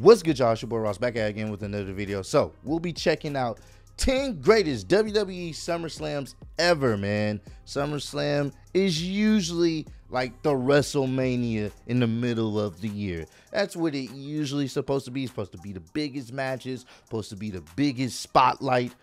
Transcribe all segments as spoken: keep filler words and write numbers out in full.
What's good, y'all? It's your boy Ross back at it again with another video. So we'll be checking out ten greatest W W E SummerSlams ever, man. SummerSlam is usually like the WrestleMania in the middle of the year. That's what it usually supposed to be. It's supposed to be the biggest matches, supposed to be the biggest spotlight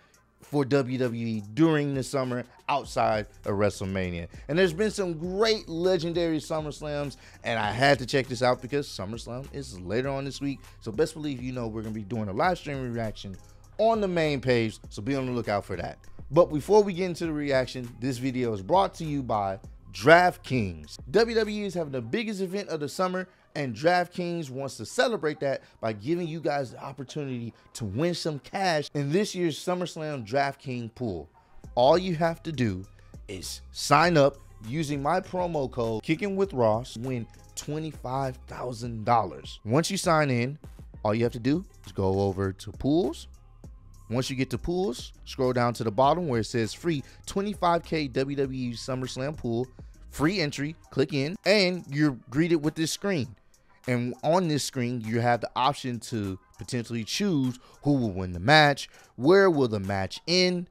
for W W E during the summer outside of WrestleMania. And there's been some great legendary SummerSlams, and I had to check this out because SummerSlam is later on this week. So best believe you know we're gonna be doing a live stream reaction on the main page, so be on the lookout for that. But before we get into the reaction, this video is brought to you by DraftKings. W W E is having the biggest event of the summer, and DraftKings wants to celebrate that by giving you guys the opportunity to win some cash in this year's SummerSlam DraftKings pool. All you have to do is sign up using my promo code Kickin with Ross, win twenty-five thousand dollars. Once you sign in, all you have to do is go over to pools. Once you get to pools, scroll down to the bottom where it says free twenty-five K W W E SummerSlam pool, free entry, click in, and you're greeted with this screen. And on this screen, you have the option to potentially choose who will win the match, where will the match end.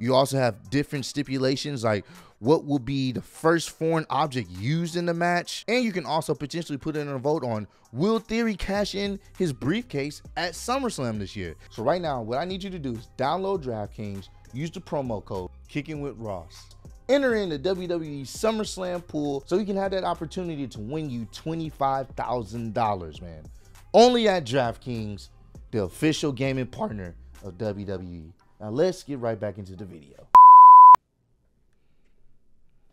You also have different stipulations like what will be the first foreign object used in the match. And you can also potentially put in a vote on will Theory cash in his briefcase at SummerSlam this year. So right now, what I need you to do is download DraftKings, use the promo code Kickin with Ross. Enter in the W W E SummerSlam pool so you can have that opportunity to win you twenty-five thousand dollars, man. Only at DraftKings, the official gaming partner of W W E. Now let's get right back into the video.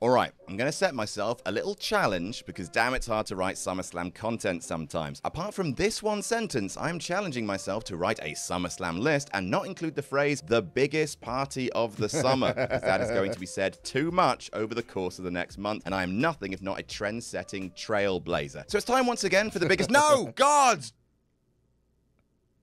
All right, I'm gonna set myself a little challenge because damn, it's hard to write SummerSlam content sometimes. Apart from this one sentence, I'm challenging myself to write a SummerSlam list and not include the phrase, the biggest party of the summer, because that is going to be said too much over the course of the next month, and I am nothing if not a trend-setting trailblazer. So it's time once again for the biggest, no, God!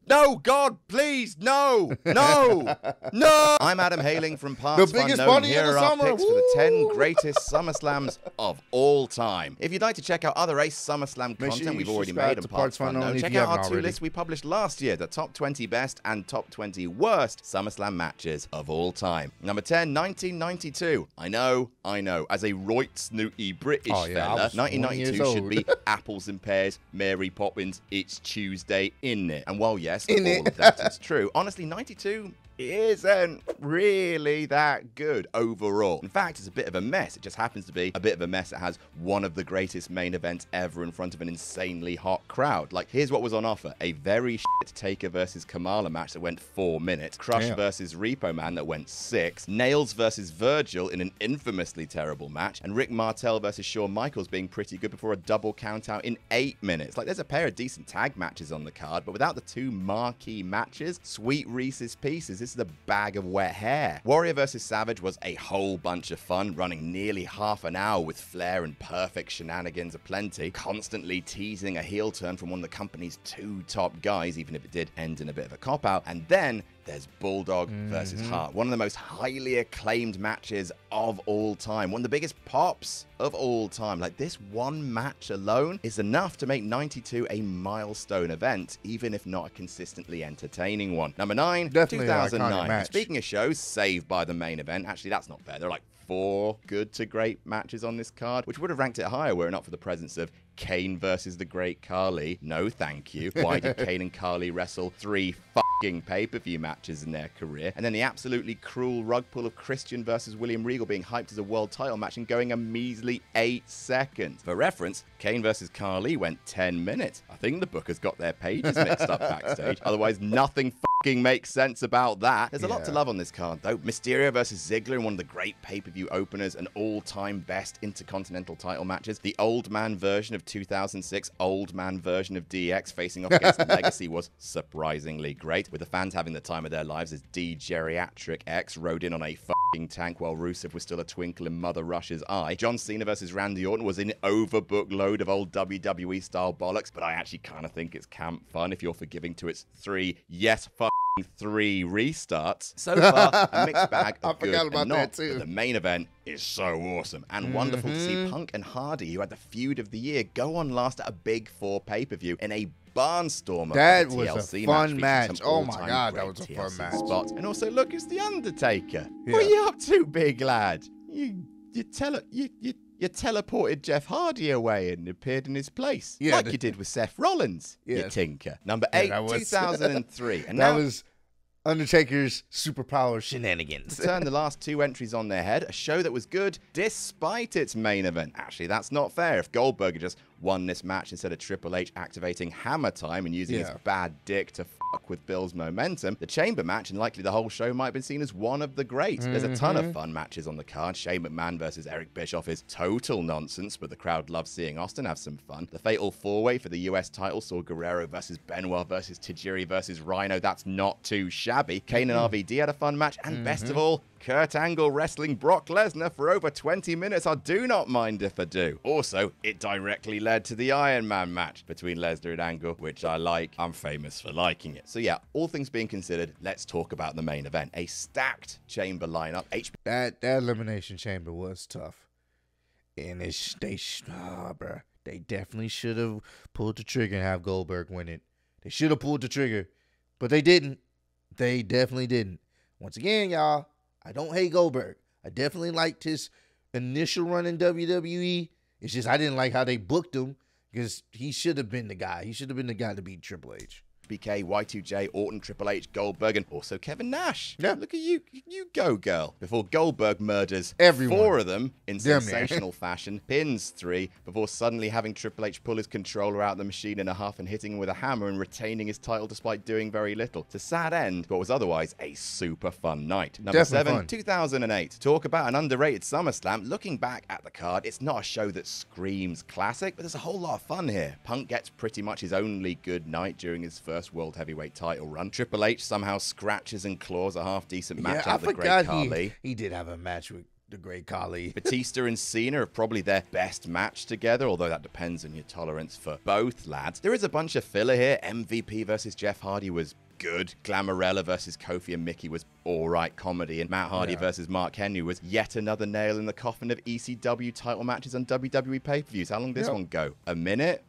No, God, please, no, no, no. I'm Adam hailing from Parts the biggest Unknown. Here are our picks Woo! For the ten greatest SummerSlams of all time. If you'd like to check out other Ace SummerSlam Make content sure we've already made and Parts Unknown, check out our two already. Lists we published last year, the top twenty best and top twenty worst SummerSlam matches of all time. Number ten, nineteen ninety-two. I know, I know, as a right snooty British oh, yeah, fella, nineteen ninety-two should be apples and pears, Mary Poppins, It's Tuesday, in it. And while, yes, Yes, all it. of that is true. Honestly, ninety-two isn't really that good overall. In fact, it's a bit of a mess. It just happens to be a bit of a mess. It has one of the greatest main events ever in front of an insanely hot crowd. Like, here's what was on offer. A very shit Taker versus Kamala match that went four minutes. Crush Damn. versus Repo Man that went six. Nails versus Virgil in an infamously terrible match. And Rick Martel versus Shawn Michaels being pretty good before a double countout in eight minutes. Like, there's a pair of decent tag matches on the card, but without the two marquee matches, sweet Reese's Pieces, this is a bag of wet hair. Warrior versus Savage was a whole bunch of fun, running nearly half an hour with flair and perfect shenanigans aplenty, constantly teasing a heel turn from one of the company's two top guys, even if it did end in a bit of a cop-out. And then there's Bulldog mm-hmm. versus Hart, one of the most highly acclaimed matches of all time, one of the biggest pops of all time. Like, this one match alone is enough to make ninety-two a milestone event, even if not a consistently entertaining one. Number nine, Definitely two thousand nine. Speaking of shows saved by the main event, actually, that's not fair. They're like four good to great matches on this card, which would have ranked it higher were it not for the presence of Kane versus the Great Khali. No, thank you. Why did Kane and Khali wrestle three fucking pay-per-view matches in their career? And then the absolutely cruel rug pull of Christian versus William Regal being hyped as a world title match and going a measly eight seconds. For reference, Kane versus Khali went ten minutes. I think the bookers got their pages mixed up backstage. Otherwise, nothing makes sense about that. There's a yeah. lot to love on this card, though. Mysterio versus Ziggler in one of the great pay-per-view openers and all-time best intercontinental title matches. The old man version of two thousand six, old man version of D X facing off against Legacy was surprisingly great, with the fans having the time of their lives as D-Geriatric X rode in on a fucking tank while Rusev was still a twinkle in Mother Rush's eye. John Cena versus Randy Orton was an overbooked load of old W W E-style bollocks, but I actually kind of think it's camp fun if you're forgiving to its three yes fuck three restarts. So far, a mixed bag of good and not, but the main event is so awesome and mm-hmm. wonderful to see Punk and Hardy, who had the feud of the year, go on last at a big four pay-per-view in a barnstormer. That was T L C a fun match. match. Oh my God, that was a T L C fun match. Spot. And also, look, it's The Undertaker. Yeah. What are you up to, big lad? You you tele you you you teleported Jeff Hardy away and appeared in his place, yeah, like you did with Seth Rollins. Yeah. You tinker. Number eight, yeah, two thousand and three, and that was Undertaker's superpower shenanigans. To turn the last two entries on their head, a show that was good despite its main event. Actually, that's not fair. If Goldberg had just won this match instead of Triple H activating Hammer Time and using yeah. his bad dick to fuck with Bill's momentum, the Chamber match and likely the whole show might have been seen as one of the greats. Mm-hmm. There's a ton of fun matches on the card. Shane McMahon versus Eric Bischoff is total nonsense, but the crowd loves seeing Austin have some fun. The Fatal Four-Way for the U S title saw Guerrero versus Benoit versus Tajiri versus Rhino. That's not too shabby. Kane and R V D had a fun match, and mm-hmm. best of all, Kurt Angle wrestling Brock Lesnar for over twenty minutes. I do not mind if I do. Also, it directly led to the Iron Man match between Lesnar and Angle, which I like. I'm famous for liking it. So yeah, all things being considered, let's talk about the main event. A stacked Chamber lineup. H that, that Elimination Chamber was tough. And it sh they, sh oh, bruh. They definitely should have pulled the trigger and have Goldberg win it. They should have pulled the trigger, but they didn't. They definitely didn't. Once again, y'all, I don't hate Goldberg. I definitely liked his initial run in W W E. It's just I didn't like how they booked him, because he should have been the guy. He should have been the guy to beat Triple H. B K, Y two J, Orton, Triple H, Goldberg, and also Kevin Nash. Yeah. Look at you. You go, girl. Before Goldberg murders everyone. Four of them in Damn sensational man. fashion, pins three, before suddenly having Triple H pull his controller out of the machine in a huff and hitting him with a hammer and retaining his title despite doing very little. To sad end, what was otherwise a super fun night. Number Definitely seven, fun. two thousand eight. Talk about an underrated SummerSlam. Looking back at the card, it's not a show that screams classic, but there's a whole lot of fun here. Punk gets pretty much his only good night during his first First World Heavyweight title run. Triple H somehow scratches and claws a half-decent match yeah, out of the Great Khali. He, he did have a match with the Great Khali. Batista and Cena are probably their best match together, although that depends on your tolerance for both lads. There is a bunch of filler here. M V P versus Jeff Hardy was good. Glamorella versus Kofi and Mickey was all right comedy, and Matt Hardy yeah. versus Mark Henry was yet another nail in the coffin of E C W title matches on W W E pay-per-views. How long did this yeah. one go? A minute?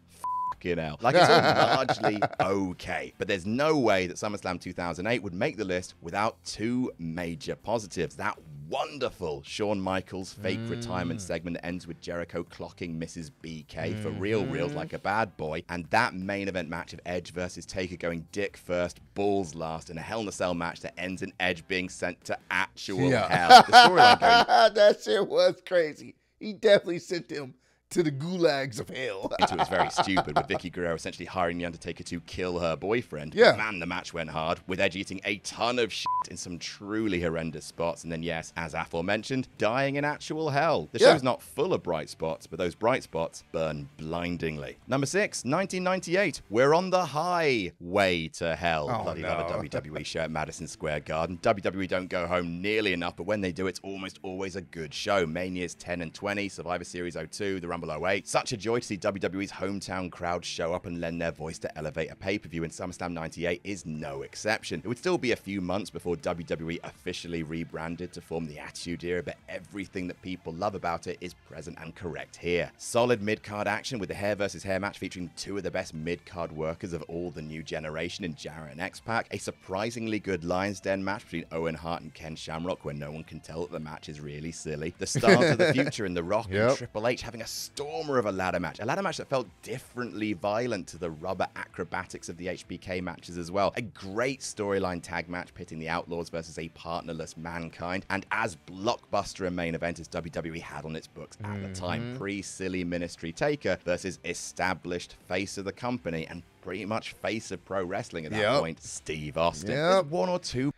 You know, like it's all largely okay, but there's no way that SummerSlam two thousand eight would make the list without two major positives. That wonderful Shawn Michaels fake mm. retirement segment that ends with Jericho clocking Missus B K mm. for real reals like a bad boy, and that main event match of Edge versus Taker going dick first, balls last, and a Hell in a Cell match that ends in Edge being sent to actual yeah. hell. The storyline going, that shit was crazy. He definitely sent him to the gulags of hell. It was very stupid, with Vicky Guerrero essentially hiring The Undertaker to kill her boyfriend. Yeah. Man, the match went hard, with Edge eating a ton of shit in some truly horrendous spots. And then, yes, as aforementioned, dying in actual hell. The yeah. show's not full of bright spots, but those bright spots burn blindingly. Number six, nineteen ninety-eight. We're on the highway to hell. Oh, bloody no. love a W W E show at Madison Square Garden. W W E don't go home nearly enough, but when they do, it's almost always a good show. Mania's ten and twenty, Survivor Series oh two, the Rumble oh eight. Such a joy to see W W E's hometown crowd show up and lend their voice to elevate a pay-per-view, and SummerSlam ninety-eight is no exception. It would still be a few months before W W E officially rebranded to form the Attitude Era, but everything that people love about it is present and correct here. Solid mid-card action with the hair versus hair match featuring two of the best mid-card workers of all the new generation in Jarrett and X-Pac. A surprisingly good Lion's Den match between Owen Hart and Ken Shamrock, where no one can tell that the match is really silly. The stars of the future in The Rock yep. and Triple H having a stormer of a ladder match. A ladder match that felt differently violent to the rubber acrobatics of the H B K matches as well. A great storyline tag match pitting the Outlaws versus a partnerless Mankind, and as blockbuster a main event as W W E had on its books at mm-hmm. the time. Pre-silly Ministry Taker versus established face of the company and pretty much face of pro wrestling at that yep. point, Steve Austin. Yep. One or two.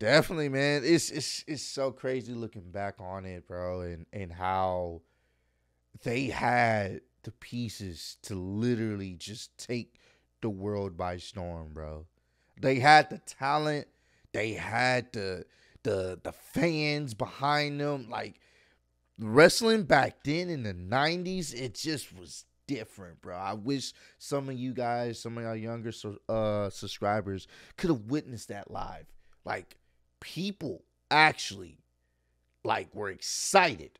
Definitely, man. It's, it's, it's so crazy looking back on it, bro, and, and how they had the pieces to literally just take the world by storm, bro. They had the talent. They had the the the fans behind them. Like, wrestling back then in the nineties, it just was different, bro. I wish some of you guys, some of our younger uh, subscribers could have witnessed that live. Like, people actually, like, were excited.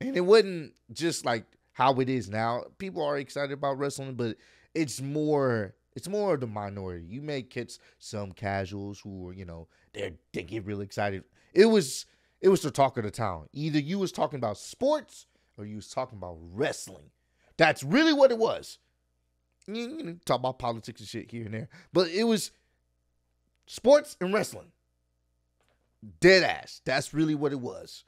And it wasn't just like how it is now. People are excited about wrestling, but it's more It's more of the minority. You may catch some casuals who are, you know, they they get really excited. It was it was the talk of the town. Either you was talking about sports or you was talking about wrestling. That's really what it was. You know, talk about politics and shit here and there, but it was sports and wrestling. Dead ass. That's really what it was.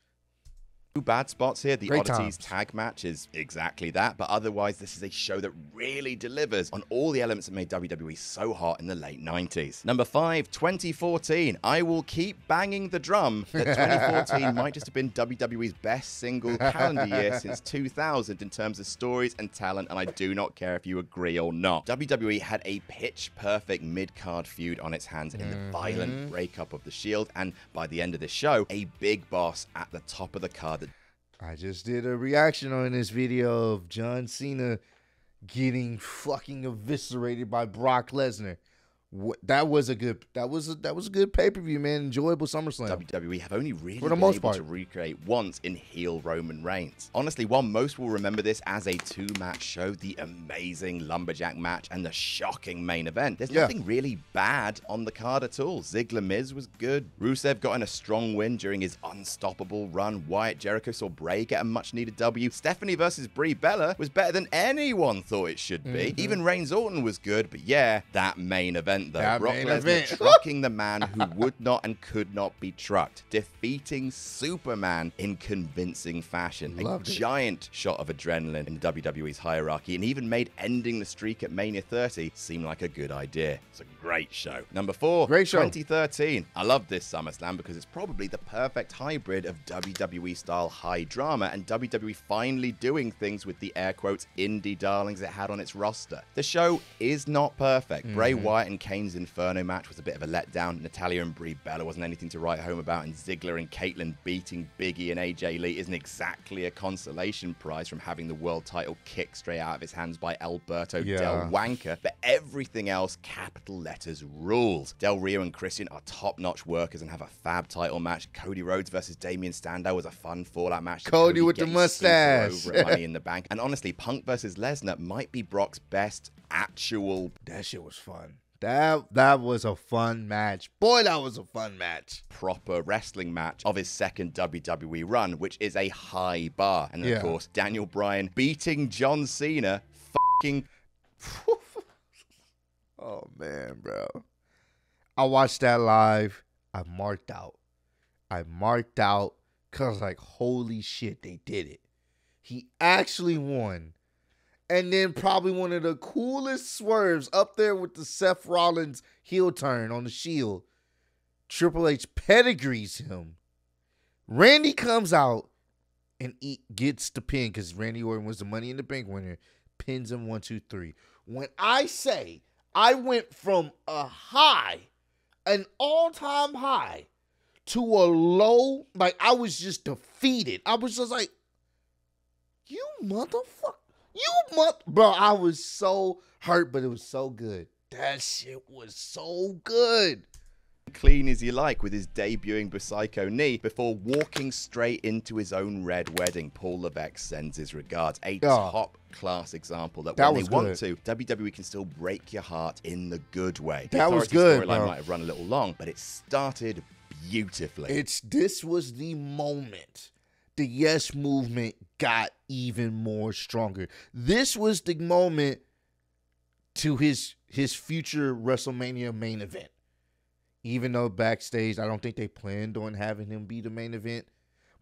Two bad spots here. The Great Oddities times. Tag match is exactly that, but otherwise this is a show that really delivers on all the elements that made W W E so hot in the late nineties. Number five, twenty fourteen. I will keep banging the drum that twenty fourteen might just have been W W E's best single calendar year since two thousand in terms of stories and talent, and I do not care if you agree or not. W W E had a pitch-perfect mid-card feud on its hands in the violent breakup of the Shield, and by the end of the show, a big boss at the top of the card. I just did a reaction on this video of John Cena getting fucking eviscerated by Brock Lesnar. What, that was a good that was a, that was a good pay-per-view, man. Enjoyable SummerSlam. W W E have only really been able part. to recreate once in heel Roman Reigns. Honestly, while most will remember this as a two-match show, the amazing Lumberjack match and the shocking main event, there's yeah. nothing really bad on the card at all. Ziggler Miz was good. Rusev got in a strong win during his unstoppable run. Wyatt Jericho saw Bray get a much-needed W. Stephanie versus Brie Bella was better than anyone thought it should be. Mm-hmm. Even Reigns Orton was good, but yeah, that main event though. That Brock Lesnar trucking the man who would not and could not be trucked, defeating Superman in convincing fashion. Loved a it. giant shot of adrenaline in W W E's hierarchy, and even made ending the streak at Mania thirty seem like a good idea. It's a great show. Number four, great show. twenty thirteen. I love this SummerSlam because it's probably the perfect hybrid of W W E-style high drama and W W E finally doing things with the air quotes indie darlings it had on its roster. The show is not perfect. Mm-hmm. Bray Wyatt and Kane's Inferno match was a bit of a letdown. Natalya and Brie Bella wasn't anything to write home about, and Ziggler and Caitlyn beating Big E and A J Lee isn't exactly a consolation prize from having the world title kicked straight out of his hands by Alberto yeah. Del Wanker, but everything else, capital letters, rules. Del Rio and Christian are top-notch workers and have a fab title match. Cody Rhodes versus Damian Sandow was a fun fallout match. Cody, Cody with the mustache. Over Money in the Bank. And honestly, Punk versus Lesnar might be Brock's best actual... That shit was fun. That, that was a fun match. Boy, that was a fun match. Proper wrestling match of his second W W E run, which is a high bar. And then, yeah. of course, Daniel Bryan beating John Cena. Fucking. Oh, man, bro. I watched that live. I marked out. I marked out because, like, holy shit, they did it. He actually won. And then probably one of the coolest swerves up there with the Seth Rollins heel turn on the Shield. Triple H pedigrees him. Randy comes out and he gets the pin because Randy Orton was the Money in the Bank winner. Pins him one, two, three. When I say I went from a high, an all-time high, to a low, like I was just defeated. I was just like, you motherfucker. You mother... Bro, I was so hurt, but it was so good. That shit was so good. Clean as you like with his debuting Busaiko knee before walking straight into his own red wedding. Paul Levesque sends his regards. A oh. top class example that, that when they want good. to, W W E can still break your heart in the good way. The that was good, storyline bro. might have run a little long, but it started beautifully. It's This was the moment the Yes Movement got even more stronger. This was the moment to his his future WrestleMania main event. Even though backstage, I don't think they planned on having him be the main event.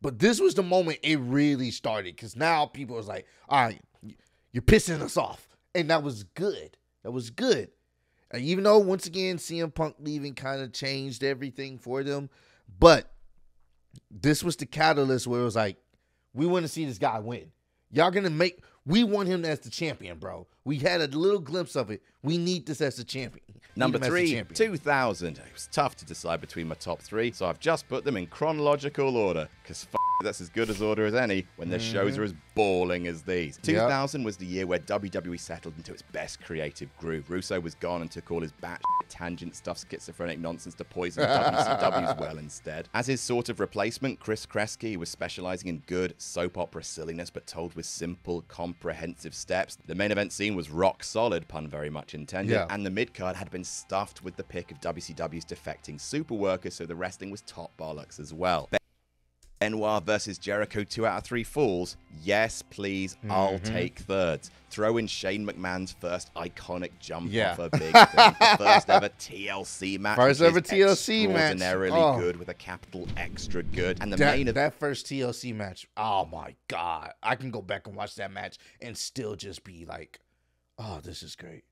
But this was the moment it really started. Because now people was like, all right, you're pissing us off. And that was good. That was good. And even though, once again, C M Punk leaving kind of changed everything for them. But this was the catalyst where it was like, we want to see this guy win. Y'all going to make... We want him as the champion, bro. We had a little glimpse of it. We need this as the champion. Number three, champion. two thousand. It was tough to decide between my top three, so I've just put them in chronological order, because f***. that's as good as order as any when the mm. shows are as balling as these. two thousand yep. was the year where W W E settled into its best creative groove. Russo was gone and took all his batshit tangent stuff, schizophrenic nonsense to poison W C W's well instead. As his sort of replacement, Chris Kresge was specializing in good soap opera silliness but told with simple, comprehensive steps. The main event scene was rock solid, pun very much intended, yeah. and the mid-card had been stuffed with the pick of W C W's defecting super workers, so the wrestling was top bollocks as well. Benoit versus Jericho, two out of three falls. Yes, please, mm-hmm. I'll take thirds. Throw in Shane McMahon's first iconic jump yeah. off a big thing. The first ever T L C match. First ever T L C match. Extraordinarily oh. good with a capital extra good. And the that, main of that first T L C match. Oh my God. I can go back and watch that match and still just be like, oh, this is great.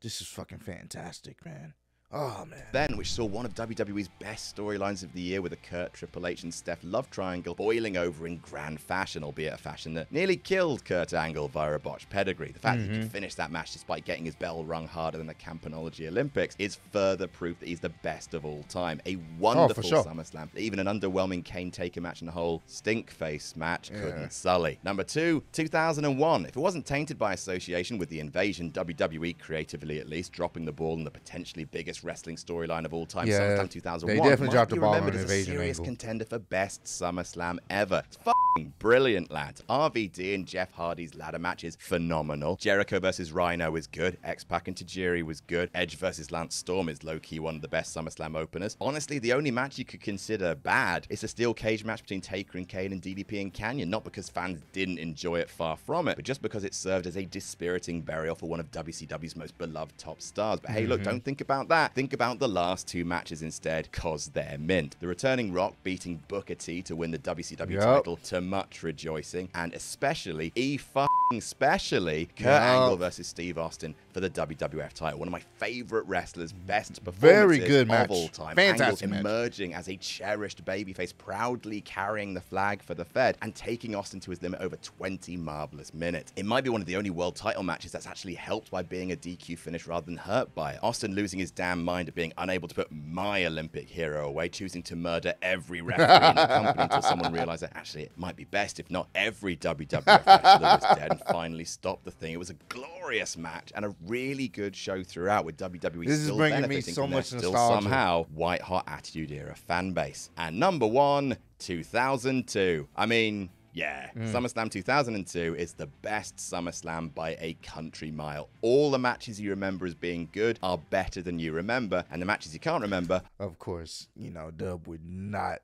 This is fucking fantastic, man. Oh, man. Then, which saw one of W W E's best storylines of the year with a Kurt, Triple H, and Steph love triangle boiling over in grand fashion, albeit a fashion that nearly killed Kurt Angle via a botched pedigree. The fact mm-hmm. that he could finish that match despite getting his bell rung harder than the Campanology Olympics is further proof that he's the best of all time. A wonderful oh, sure. SummerSlam. Even an underwhelming Kane Taker match and a whole stink face match yeah. couldn't sully. Number two, two thousand one. If it wasn't tainted by association with the invasion, W W E creatively at least dropping the ball in the potentially biggest wrestling storyline of all time, yeah, SummerSlam two thousand one. They definitely dropped the ball on Invasion Angle. Remembered as a serious contender for best SummerSlam ever. It's f***ing brilliant, lads. R V D and Jeff Hardy's ladder match is phenomenal. Jericho versus Rhino is good. X-Pac and Tajiri was good. Edge versus Lance Storm is low-key one of the best SummerSlam openers. Honestly, the only match you could consider bad is a steel cage match between Taker and Kane and D D P and Kanyon, not because fans didn't enjoy it, far from it, but just because it served as a dispiriting burial for one of W C W's most beloved top stars. But hey, mm-hmm. look, don't think about that. Think about the last two matches instead, cause they're mint. The returning Rock beating Booker T to win the W C W yep. title to much rejoicing, and especially, e-fucking-specially, Kurt yep. Angle versus Steve Austin for the W W F title. One of my favorite wrestlers, best performances Very good of match. all time. Fantastic Angle emerging match. as a cherished babyface, proudly carrying the flag for the Fed and taking Austin to his limit over twenty marvelous minutes. It might be one of the only world title matches that's actually helped by being a D Q finish rather than hurt by it. Austin losing his damn mind of being unable to put my Olympic hero away, choosing to murder every referee in the company until someone realized that actually it might be best if not every W W F wrestler was dead, and finally stopped the thing. It was a glorious match and a really good show throughout, with W W E this still is bringing benefiting me so from much still somehow white hot Attitude Era fan base. And number one, two thousand two. I mean, yeah, mm. SummerSlam two thousand two is the best SummerSlam by a country mile. All the matches you remember as being good are better than you remember, and the matches you can't remember, of course, you know, Dub would not.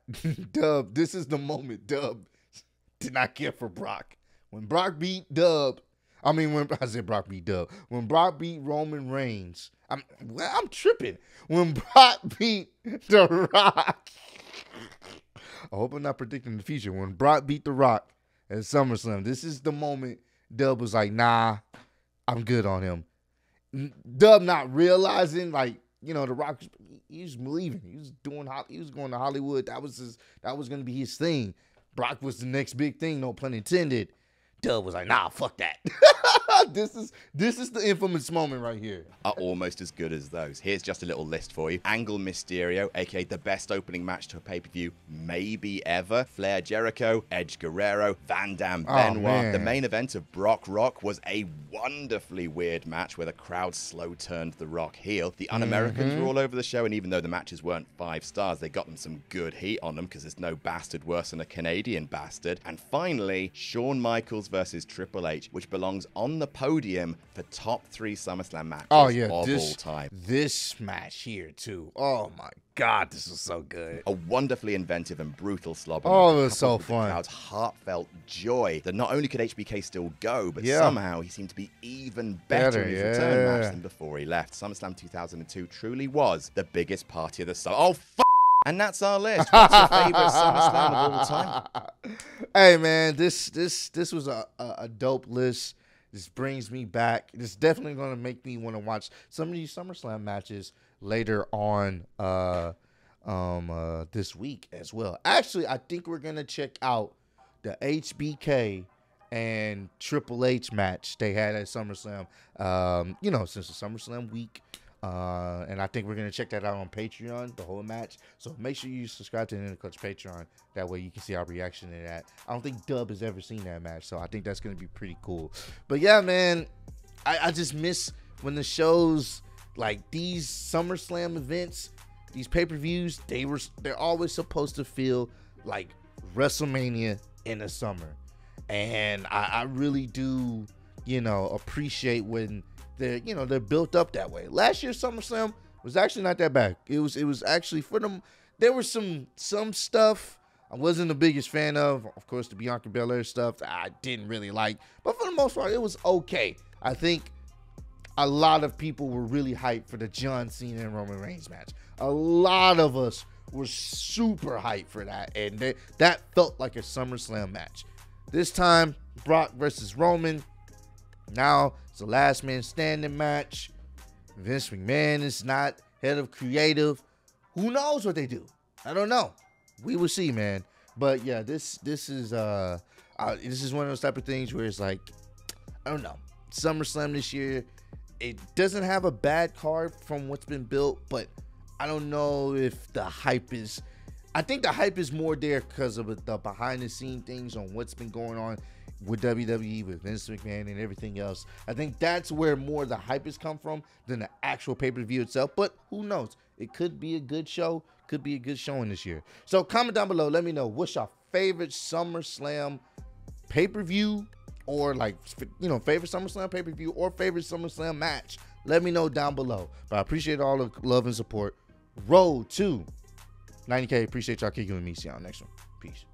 Dub, this is the moment Dub did not care for Brock. When Brock beat Dub, I mean, when I said Brock beat Dub, when Brock beat Roman Reigns, I'm I'm tripping. When Brock beat The Rock. I hope I'm not predicting the future. When Brock beat The Rock at SummerSlam, this is the moment Dub was like, nah, I'm good on him. Dub not realizing, like, you know, The Rock, he was believing. He was doing, he was going to Hollywood. That was his, that was going to be his thing. Brock was the next big thing, no pun intended. Dub was like, nah, fuck that. This is this is the infamous moment right here. Are almost as good as those. Here's just a little list for you. Angle Mysterio, aka the best opening match to a pay-per-view maybe ever. Flair Jericho, Edge Guerrero, Van Dam Benoit. Oh, the main event of Brock Rock was a wonderfully weird match where the crowd slow turned The Rock heel. The Un-Americans mm-hmm. were all over the show, and even though the matches weren't five stars, they got them some good heat on them, because there's no bastard worse than a Canadian bastard. And finally, Shawn Michaels versus Triple H, which belongs on the podium for top three SummerSlam matches oh, yeah. of this, all time. This match here too. Oh my God, this was so good. A wonderfully inventive and brutal slob. Oh, it was so fun. The crowd's heartfelt joy that not only could H B K still go, but yeah. somehow he seemed to be even better, better in his yeah. return match than before he left. SummerSlam two thousand two truly was the biggest party of the summer. Oh, f and that's our list. What's your favorite SummerSlam of all time? Hey man, this this this was a a, a dope list. This brings me back. It's definitely going to make me want to watch some of these SummerSlam matches later on uh, um, uh, this week as well. Actually, I think we're going to check out the H B K and Triple H match they had at SummerSlam, um, you know, since the SummerSlam week. Uh, and I think we're going to check that out on Patreon, the whole match. So make sure you subscribe to the Inner Clutch Patreon. That way you can see our reaction to that. I don't think Dub has ever seen that match, so I think that's going to be pretty cool. But yeah, man, I, I just miss when the shows like these SummerSlam events, these pay-per-views, they were, they're always supposed to feel like WrestleMania in the summer. And I, I really do, you know, appreciate when they're, you know, they're built up that way. Last year's SummerSlam was actually not that bad. It was, it was actually for them. There was some, some stuff I wasn't the biggest fan of. Of course, the Bianca Belair stuff I didn't really like, but for the most part, it was okay. I think a lot of people were really hyped for the John Cena and Roman Reigns match. A lot of us were super hyped for that, and they, that felt like a SummerSlam match. This time, Brock versus Roman. Now it's a last man standing match. Vince McMahon is not head of creative. Who knows what they do? I don't know. We will see, man. But yeah, this this is uh, uh this is one of those type of things where it's like, I don't know. SummerSlam this year, it doesn't have a bad card from what's been built, but I don't know if the hype is. I think the hype is more there because of the behind the scene things on what's been going on with W W E, with Vince McMahon and everything else. I think that's where more of the hype has come from than the actual pay-per-view itself. But who knows? It could be a good show. Could be a good showing this year. So comment down below. Let me know what's your favorite SummerSlam pay-per-view, or like, you know, favorite SummerSlam pay-per-view or favorite SummerSlam match. Let me know down below. But I appreciate all the love and support. Road to ninety K. Appreciate y'all kicking with me. See y'all next one. Peace.